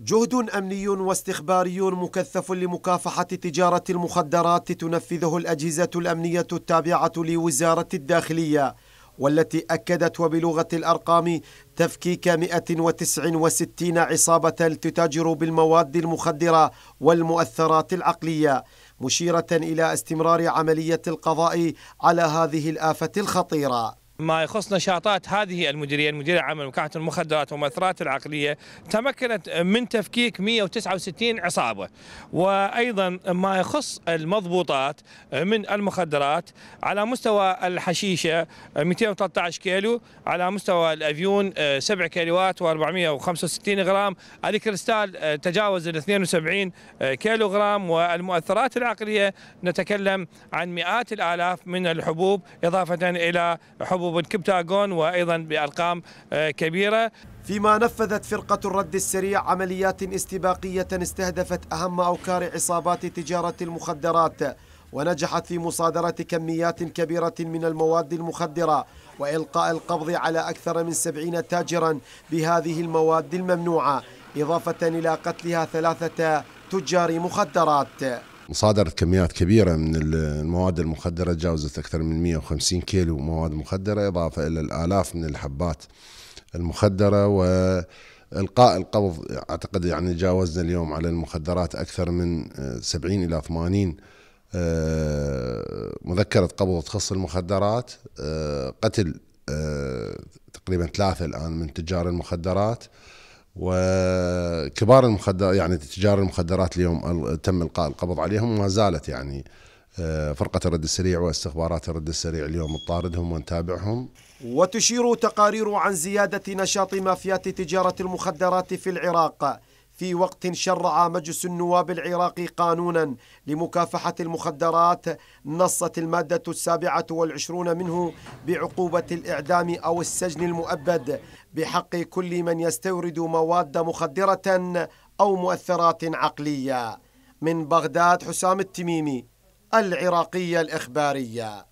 جهد أمني واستخباري مكثف لمكافحة تجارة المخدرات تنفذه الأجهزة الأمنية التابعة لوزارة الداخلية، والتي أكدت وبلغة الأرقام تفكيك 169 عصابة تتاجر بالمواد المخدرة والمؤثرات العقلية، مشيرة إلى استمرار عملية القضاء على هذه الآفة الخطيرة. ما يخص نشاطات هذه المديرية العامة لمكافحة المخدرات والمؤثرات العقلية، تمكنت من تفكيك 169 عصابة، وأيضا ما يخص المضبوطات من المخدرات على مستوى الحشيشة 213 كيلو، على مستوى الأفيون 7 كيلوات و465 غرام، الكريستال تجاوز ال 72 كيلو غرام، والمؤثرات العقلية نتكلم عن مئات الآلاف من الحبوب، إضافة إلى حبوب بالكبتاغون وأيضا بأرقام كبيرة. فيما نفذت فرقة الرد السريع عمليات استباقية استهدفت أهم أوكار عصابات تجارة المخدرات، ونجحت في مصادرة كميات كبيرة من المواد المخدرة وإلقاء القبض على أكثر من 70 تاجرا بهذه المواد الممنوعة، إضافة إلى قتلها 3 تجار مخدرات. مصادرة كميات كبيرة من المواد المخدرة تجاوزت أكثر من 150 كيلو مواد مخدرة، إضافة إلى الآلاف من الحبات المخدرة، وإلقاء القبض أعتقد يعني تجاوزنا اليوم على المخدرات أكثر من 70 إلى 80 مذكرة قبض تخص المخدرات، قتل تقريبا 3 الآن من تجار المخدرات وكبار المخدرات، يعني تجار المخدرات اليوم تم إلقاء القبض عليهم، وما زالت يعني فرقة الرد السريع واستخبارات الرد السريع اليوم تطاردهم ونتابعهم. وتشير تقارير عن زيادة نشاط مافيات تجارة المخدرات في العراق في وقت شرع مجلس النواب العراقي قانونا لمكافحة المخدرات نصت المادة 27 منه بعقوبة الإعدام أو السجن المؤبد بحق كل من يستورد مواد مخدرة أو مؤثرات عقلية. من بغداد، حسام التميمي، العراقية الإخبارية.